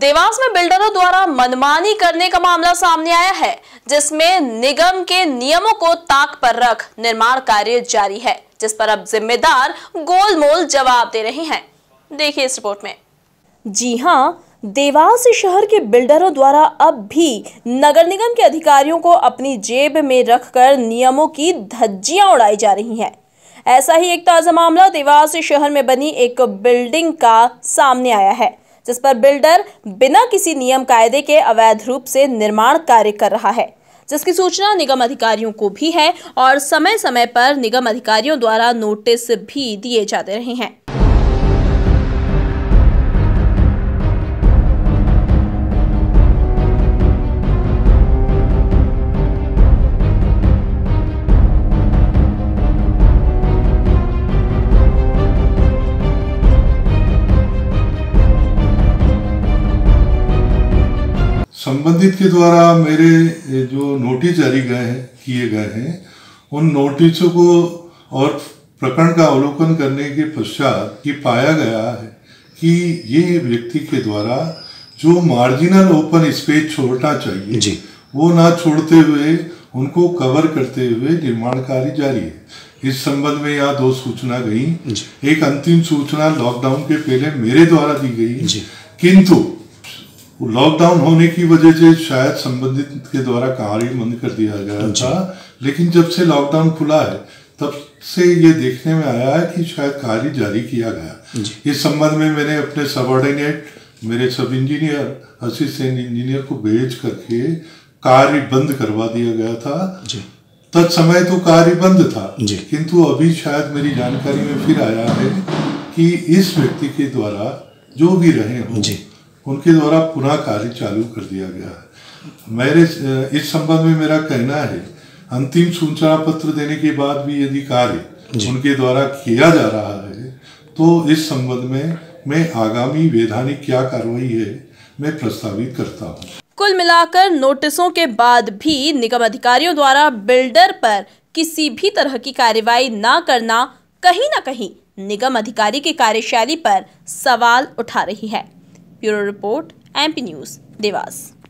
देवास में बिल्डरों द्वारा मनमानी करने का मामला सामने आया है, जिसमें निगम के नियमों को ताक पर रख निर्माण कार्य जारी है, जिस पर अब जिम्मेदार गोलमोल जवाब दे रहे हैं। देखिए इस रिपोर्ट में। जी हाँ, देवास शहर के बिल्डरों द्वारा अब भी नगर निगम के अधिकारियों को अपनी जेब में रखकर नियमों की धज्जियां उड़ाई जा रही हैं। ऐसा ही एक ताजा मामला देवास शहर में बनी एक बिल्डिंग का सामने आया है, जिस पर बिल्डर बिना किसी नियम कायदे के अवैध रूप से निर्माण कार्य कर रहा है, जिसकी सूचना निगम अधिकारियों को भी है और समय समय पर निगम अधिकारियों द्वारा नोटिस भी दिए जाते रहे हैं। संबंधित के द्वारा मेरे जो नोटिस जारी किए गए हैं उन नोटिसों को और प्रकरण का अवलोकन करने के पश्चात ये पाया गया है कि ये व्यक्ति के द्वारा जो मार्जिनल ओपन स्पेस छोड़ना चाहिए जी, वो ना छोड़ते हुए उनको कवर करते हुए निर्माण कार्य जारी है। इस संबंध में यहाँ 2 सूचना गई। एक अंतिम सूचना लॉकडाउन के पहले मेरे द्वारा दी गई, किंतु लॉकडाउन होने की वजह से शायद संबंधित के द्वारा कार्य बंद कर दिया गया था, लेकिन जब से लॉकडाउन खुला है तब से ये देखने में आया है कि शायद कार्य जारी किया गया। इस संबंध में मैंने अपने सबऑर्डिनेट, मेरे सब इंजीनियर, असिस्टेंट इंजीनियर को भेज करके कार्य बंद करवा दिया गया था। तत्समय तो कार्य बंद था, किंतु अभी शायद मेरी जानकारी में फिर आया है कि इस व्यक्ति के द्वारा जो भी रहे हों उनके द्वारा पुनः कार्य चालू कर दिया गया है। मेरे इस संबंध में मेरा कहना है, अंतिम सूचना पत्र देने के बाद भी यदि कार्य उनके द्वारा किया जा रहा है तो इस संबंध में मैं आगामी वैधानिक क्या कार्रवाई है मैं प्रस्तावित करता हूँ। कुल मिलाकर नोटिसों के बाद भी निगम अधिकारियों द्वारा बिल्डर पर किसी भी तरह की कार्रवाई न करना कहीं न कहीं निगम अधिकारी की कार्यशैली पर सवाल उठा रही है। Bureau report, MP News, Dewas.